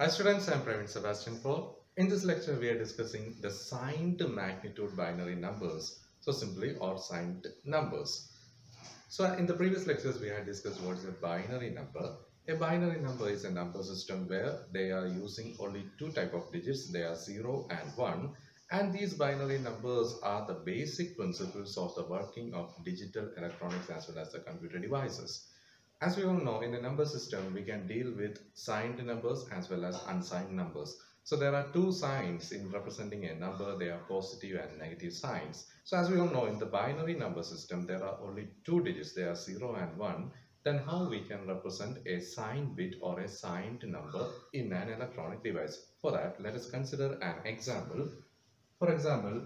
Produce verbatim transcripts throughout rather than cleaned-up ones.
Hi students, I am Pramit Sebastian Paul. In this lecture, we are discussing the signed magnitude binary numbers. So simply, or signed numbers. So in the previous lectures, we had discussed what is a binary number. A binary number is a number system where they are using only two types of digits. They are zero and one. And these binary numbers are the basic principles of the working of digital electronics as well as the computer devices. As we all know, in a number system, we can deal with signed numbers as well as unsigned numbers. So there are two signs in representing a number. They are positive and negative signs. So as we all know, in the binary number system, there are only two digits. They are zero and one. Then how we can represent a signed bit or a signed number in an electronic device? For that, let us consider an example. For example,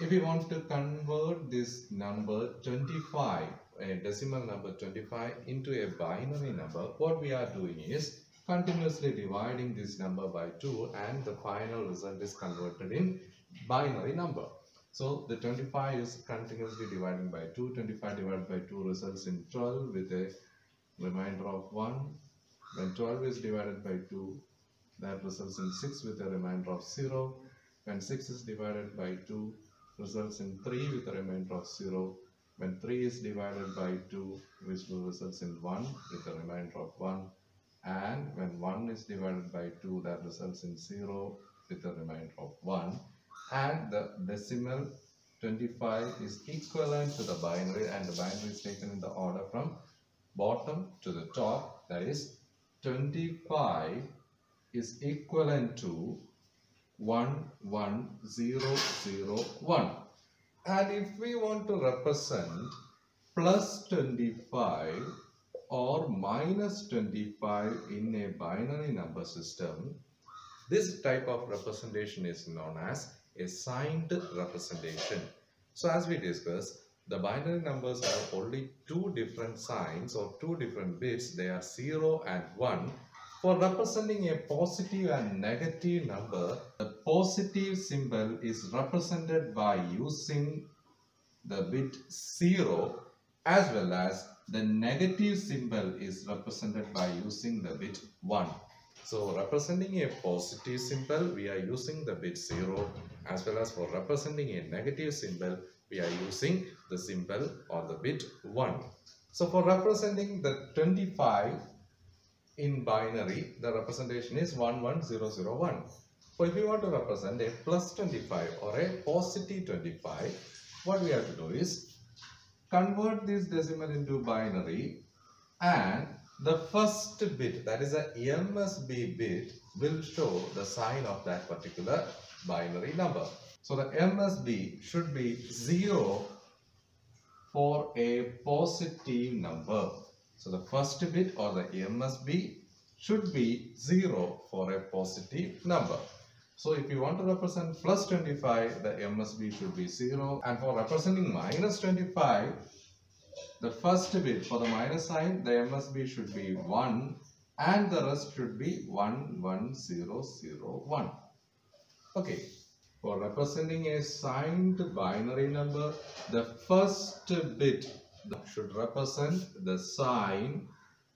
if we want to convert this number twenty-five, a decimal number twenty-five, into a binary number, what we are doing is continuously dividing this number by two, and the final result is converted in binary number. So the twenty-five is continuously dividing by two. twenty-five divided by two results in twelve with a remainder of one. When twelve is divided by two, that results in six with a remainder of zero. When six is divided by two, results in three with a remainder of zero. When three is divided by two, which will result in one with a remainder of one. And when one is divided by two, that results in zero with a remainder of one. And the decimal twenty-five is equivalent to the binary, and the binary is taken in the order from bottom to the top. That is, twenty-five is equivalent to one one zero zero one. And if we want to represent plus twenty-five or minus twenty-five in a binary number system, this type of representation is known as a signed representation. So as we discussed, the binary numbers have only two different signs or two different bits. They are zero and one. For representing a positive and negative number, the positive symbol is represented by using the bit zero, as well as the negative symbol is represented by using the bit one. So representing a positive symbol, we are using the bit zero, as well as for representing a negative symbol, we are using the symbol or the bit one. So for representing the twenty-five, in binary, the representation is one one zero zero one. So if we want to represent a plus twenty-five or a positive twenty-five, what we have to do is convert this decimal into binary, and the first bit, that is a M S B bit, will show the sign of that particular binary number. So the M S B should be zero for a positive number. So the first bit or the M S B should be zero for a positive number. So if you want to represent plus twenty-five, the M S B should be zero. And for representing minus twenty-five, the first bit for the minus sign, the M S B should be one, and the rest should be one one zero zero one. Okay. For representing a signed binary number, the first bit should represent the sign,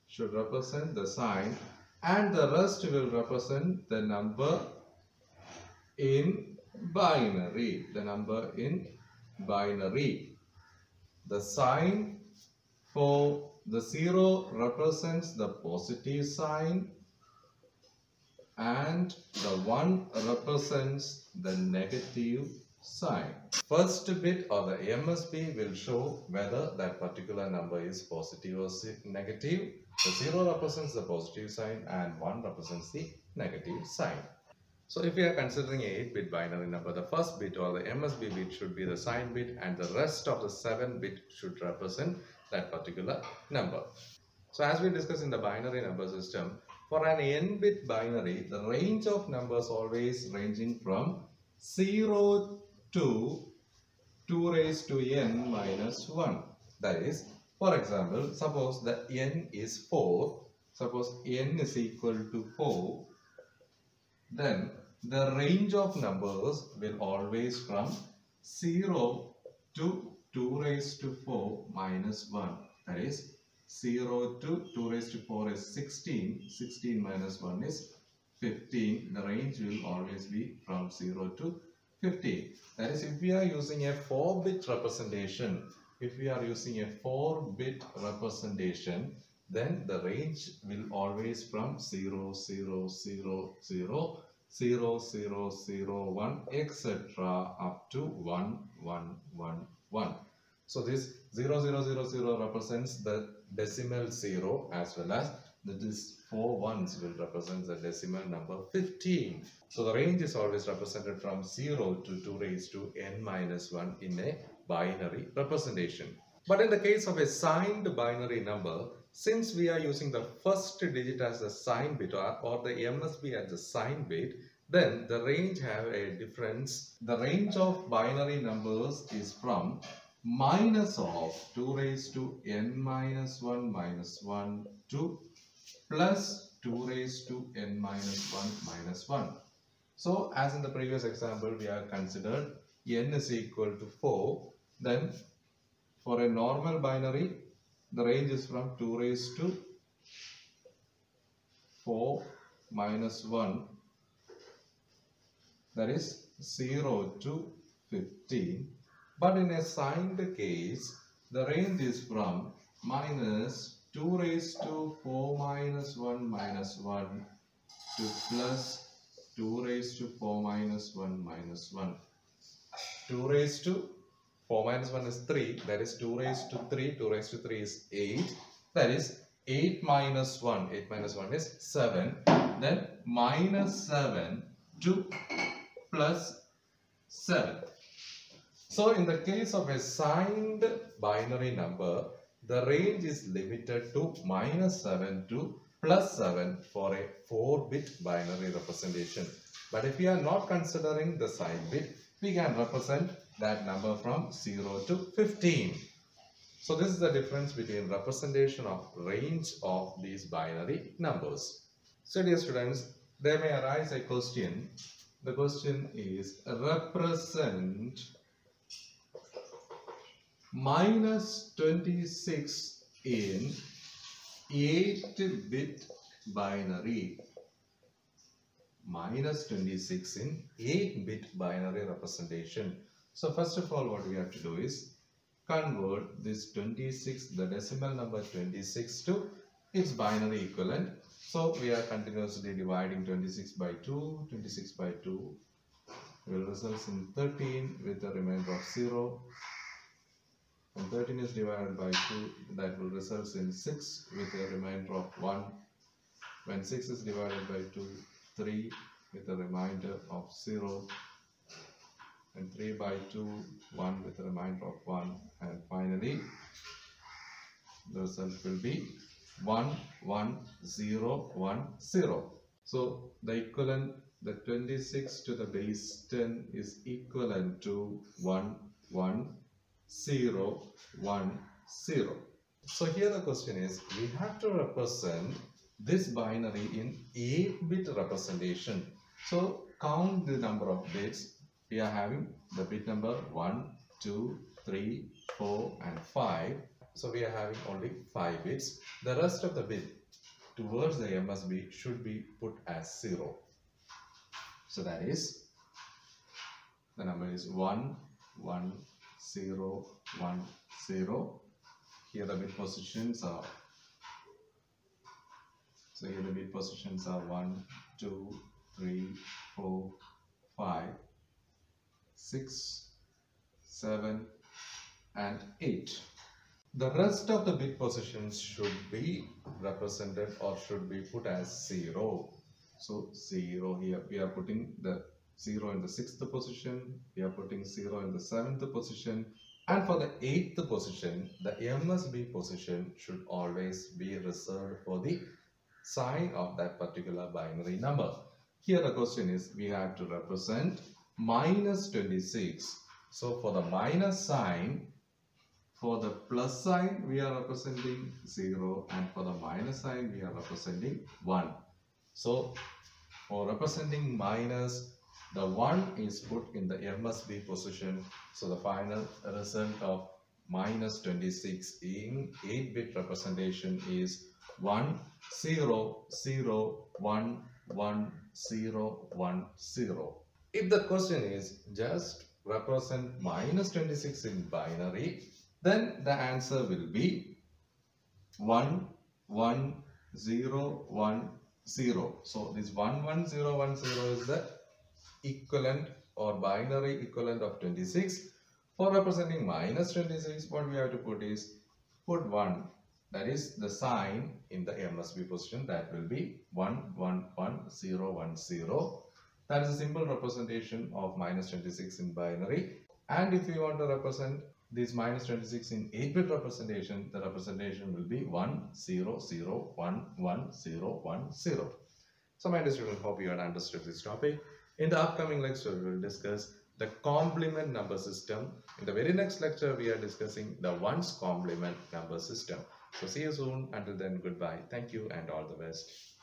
should represent the sign, and the rest will represent the number in binary, the number in binary. The sign for the zero represents the positive sign, and the one represents the negative sign. First bit or the M S B will show whether that particular number is positive or negative. The zero represents the positive sign and one represents the negative sign. So if we are considering a eight bit binary number, the first bit or the M S B bit should be the sign bit, and the rest of the seven bit should represent that particular number. So as we discussed in the binary number system, for an n bit binary, the range of numbers always ranging from zero to two raised to n minus one. That is, for example, suppose the n is four, suppose n is equal to four, then the range of numbers will always from zero to two raised to four minus one. That is, zero to two raised to four is sixteen, sixteen minus one is fifteen, the range will always be from zero to fifteen. That is, if we are using a four bit representation, if we are using a four bit representation, then the range will always from zero, zero, zero, zero, zero, zero, zero, one, et cetera up to one, one, one, one. So this zero, zero, zero, zero represents the decimal zero, as well as this four ones will represent the decimal number fifteen. So the range is always represented from zero to two raised to n minus one in a binary representation. But in the case of a signed binary number, since we are using the first digit as the sign bit or the M S B as the sign bit, then the range have a difference. The range of binary numbers is from minus of two raised to n minus one minus one to plus two raised to n minus one minus one. So as in the previous example, we are considered n is equal to four. Then for a normal binary, the range is from two raised to four minus one, that is zero to fifteen. But in a signed case, the range is from minus two raised to four minus one minus one to plus two raised to four minus one minus one. two raised to four minus one is three, that is two raised to three, two raised to three is eight, that is eight minus one, eight minus one is seven, then minus seven to plus seven. So in the case of a signed binary number, the range is limited to minus seven to plus seven for a four bit binary representation. But if we are not considering the sign bit, we can represent that number from zero to fifteen. So this is the difference between representation of range of these binary numbers. So dear students, there may arise a question. The question is, represent minus twenty-six in eight bit binary. minus twenty-six in eight bit binary representation. So first of all, what we have to do is convert this twenty-six, the decimal number twenty-six, to its binary equivalent. So we are continuously dividing twenty-six by two. twenty-six by two will result in thirteen with a remainder of zero. And thirteen is divided by two, that will result in six with a remainder of one. When six is divided by two, three with a remainder of zero. And three by two, one with a remainder of one. And finally, the result will be one, one, zero, one, zero. So the equivalent, the twenty-six to the base ten is equivalent to one, one, zero, one, zero. So here the question is, we have to represent this binary in eight bit representation. So count the number of bits. We are having the bit number one, two, three, four and five. So we are having only five bits. The rest of the bit towards the M S B should be put as zero. So that is, the number is one, one, zero, one, zero. Here the bit positions are so here the bit positions are one, two, three, four, five, six, seven and eight. The rest of the bit positions should be represented or should be put as zero. So zero here, we are putting the zero in the sixth position, we are putting zero in the seventh position, and for the eighth position, the M S B position should always be reserved for the sign of that particular binary number. Here the question is, we have to represent minus twenty-six. So for the minus sign, for the plus sign, we are representing zero, and for the minus sign, we are representing one. So for representing minus, the one is put in the M S B position. So the final result of minus twenty-six in eight bit representation is one, zero, zero, one, one zero one zero. If the question is just represent minus twenty-six in binary, then the answer will be one one zero one zero. So this one one zero one zero is the equivalent or binary equivalent of twenty-six. For representing minus twenty-six, what we have to put is put one, that is the sign in the M S B position. That will be one one one zero one zero. That is a simple representation of minus twenty-six in binary. And if we want to represent this minus twenty-six in eight bit representation, the representation will be one zero zero one one zero one zero. So my dear students, hope you had understood this topic. In the upcoming lecture, we will discuss the complement number system. In the very next lecture, we are discussing the ones complement number system. So see you soon. Until then, goodbye. Thank you and all the best.